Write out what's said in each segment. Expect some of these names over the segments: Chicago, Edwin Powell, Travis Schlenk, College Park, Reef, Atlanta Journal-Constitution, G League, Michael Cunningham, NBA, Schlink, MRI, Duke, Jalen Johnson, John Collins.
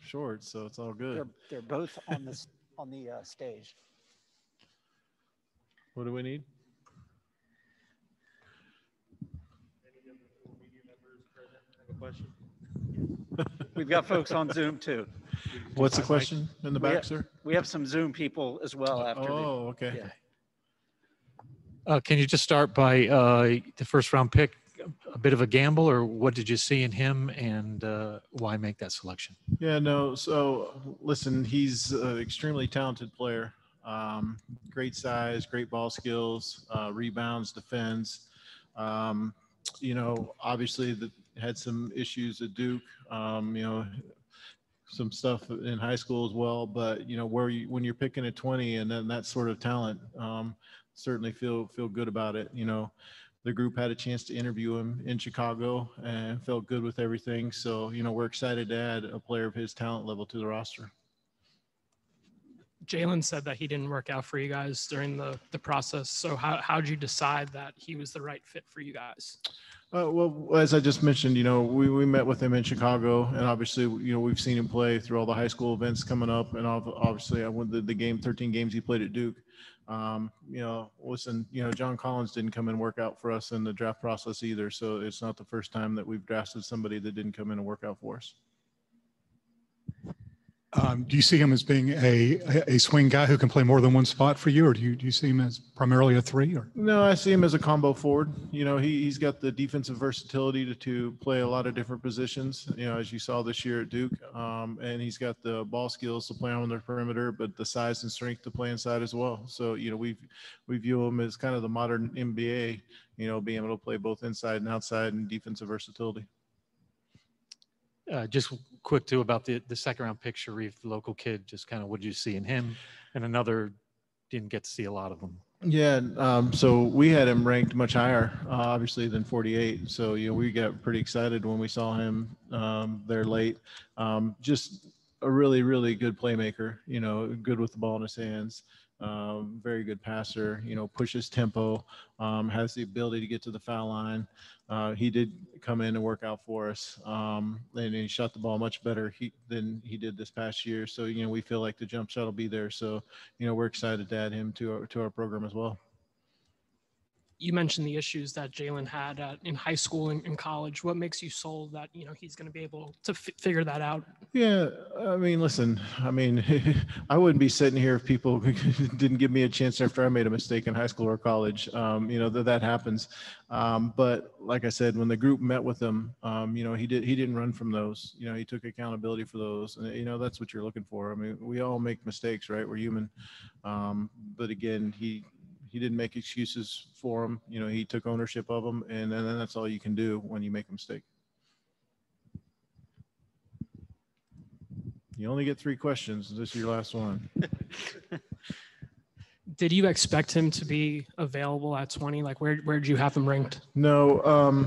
short, so it's all good. They're both on this on the stage. What do we need? Any other media members present have a question? We've got folks on Zoom too. What's the question in the back, sir? We have some Zoom people as well. After. Oh, okay. Yeah. Can you just start by the first round pick, a bit of a gamble, or what did you see in him, and why make that selection? Yeah, no. So listen, he's an extremely talented player. Great size, great ball skills, rebounds, defends. You know, obviously had some issues at Duke. You know, some stuff in high school as well. But you know, when you're picking a 20 and then that sort of talent. Certainly feel good about it. You know, the group had a chance to interview him in Chicago and felt good with everything. So, you know, we're excited to add a player of his talent level to the roster. Jalen said that he didn't work out for you guys during the process. So how'd you decide that he was the right fit for you guys? Well, as I just mentioned, you know, we met with him in Chicago, and obviously, you know, we've seen him play through all the high school events coming up. And obviously I won the game, 13 games he played at Duke. You know, listen, you know, John Collins didn't come and work out for us in the draft process either. So it's not the first time that we've drafted somebody that didn't come in and work out for us. Do you see him as being a swing guy who can play more than one spot for you, or do you see him as primarily a three? Or? No, I see him as a combo forward. You know, he's got the defensive versatility to play a lot of different positions, you know, as you saw this year at Duke. And he's got the ball skills to play on the perimeter, but the size and strength to play inside as well. So, you know, we view him as kind of the modern NBA, you know, being able to play both inside and outside and defensive versatility. Just quick too about the second round pick, Reef, the local kid, just kind of what did you see in him? And another, didn't get to see a lot of them. Yeah, so we had him ranked much higher, obviously, than 48. So, you know, we got pretty excited when we saw him there late. Just a really, really good playmaker, you know, good with the ball in his hands. Very good passer, you know, pushes tempo, has the ability to get to the foul line. He did come in and work out for us, and he shot the ball much better than he did this past year. So, you know, we feel like the jump shot will be there. So, you know, we're excited to add him to our program as well. You mentioned the issues that Jalen had in high school and in college. What makes you sold that, you know, he's going to be able to figure that out? Yeah, I mean, listen, I mean, I wouldn't be sitting here if people didn't give me a chance after I made a mistake in high school or college. You know, that happens. But like I said, when the group met with him, you know, he didn't run from those. You know, he took accountability for those. And, you know, that's what you're looking for. I mean, we all make mistakes, right? We're human. But again, he didn't make excuses for him. You know, he took ownership of them, and then that's all you can do when you make a mistake. You only get three questions. This is your last one. Did you expect him to be available at 20? Like, where did you have him ranked? No.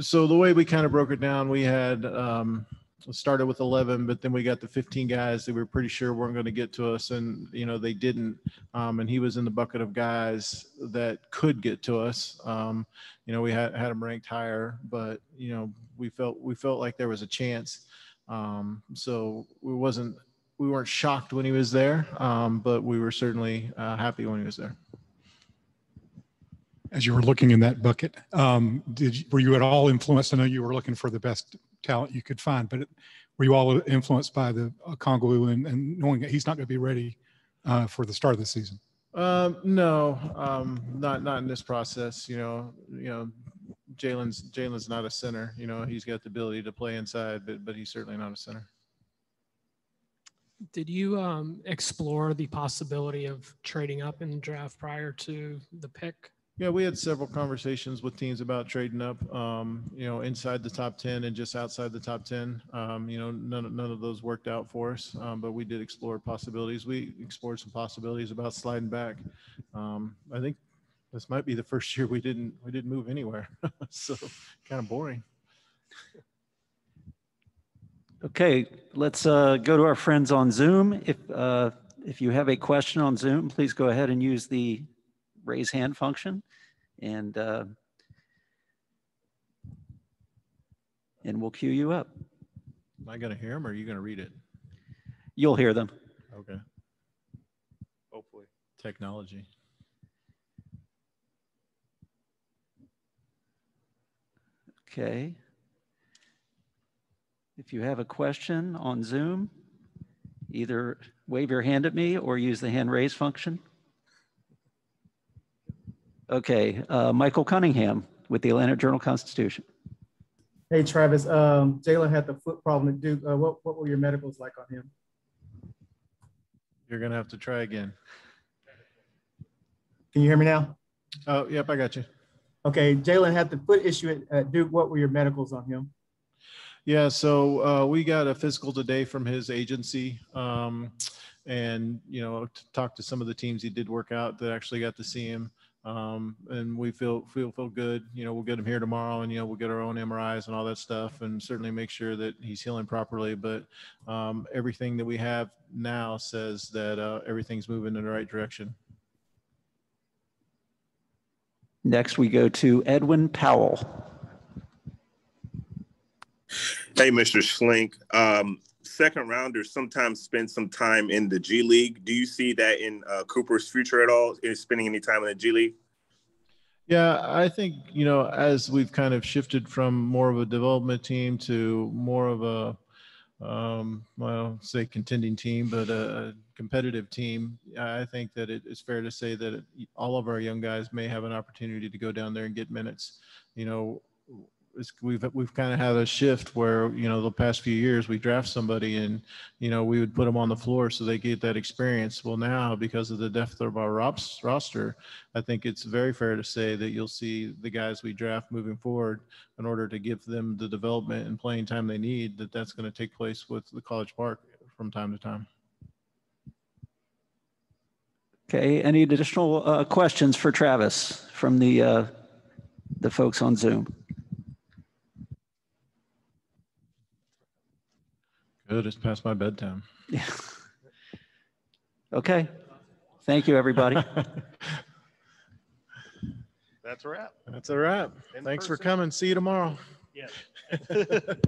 So the way we kind of broke it down, we had started with 11, but then we got the 15 guys that we were pretty sure weren't going to get to us, and you know they didn't. And he was in the bucket of guys that could get to us. You know, we had him ranked higher, but you know we felt like there was a chance. So we weren't shocked when he was there, but we were certainly happy when he was there. As you were looking in that bucket, were you at all influenced? I know you were looking for the best talent you could find, but were you all influenced by the Kongwu and knowing that he's not going to be ready for the start of the season? No, not in this process. You know, Jalen's not a center. You know, he's got the ability to play inside, but he's certainly not a center. Did you explore the possibility of trading up in the draft prior to the pick? Yeah, we had several conversations with teams about trading up, you know, inside the top 10 and just outside the top 10. You know, none of those worked out for us, but we did explore possibilities. We explored some possibilities about sliding back. I think this might be the first year we didn't move anywhere, so kind of boring. Okay, let's go to our friends on Zoom. If you have a question on Zoom, please go ahead and use the raise hand function, and we'll queue you up. Am I going to hear them, or are you going to read it? You'll hear them. Okay. Hopefully. Technology. Okay. If you have a question on Zoom, either wave your hand at me or use the hand raise function. Okay, Michael Cunningham with the Atlanta Journal-Constitution. Hey, Travis, Jalen had the foot problem at Duke. What were your medicals like on him? You're going to have to try again. Can you hear me now? Oh, yep, I got you. Okay, Jalen had the foot issue at Duke. What were your medicals on him? Yeah, so we got a physical today from his agency, and, you know, talked to some of the teams he did work out that actually got to see him. And we feel good. You know, we'll get him here tomorrow, and, you know, we'll get our own MRIs and all that stuff, and certainly make sure that he's healing properly. But everything that we have now says that everything's moving in the right direction. Next, we go to Edwin Powell. Hey, Mr. Schlink. Second rounders sometimes spend some time in the G League. Do you see that in Cooper's future at all? Is spending any time in the G League? Yeah, I think, you know, as we've kind of shifted from more of a development team to more of a, well, I don't say contending team, but a competitive team, I think that it's fair to say that all of our young guys may have an opportunity to go down there and get minutes. You know, we've kind of had a shift where, you know, the past few years we draft somebody and, you know, we would put them on the floor so they get that experience. Well, now because of the depth of our roster, I think it's very fair to say that you'll see the guys we draft moving forward, in order to give them the development and playing time they need, that's going to take place with the College Park from time to time. Okay, any additional questions for Travis from the folks on Zoom? Good, it's past my bedtime. Yeah. Okay. Thank you, everybody. That's a wrap. That's a wrap. Thanks for coming. See you tomorrow. Yeah.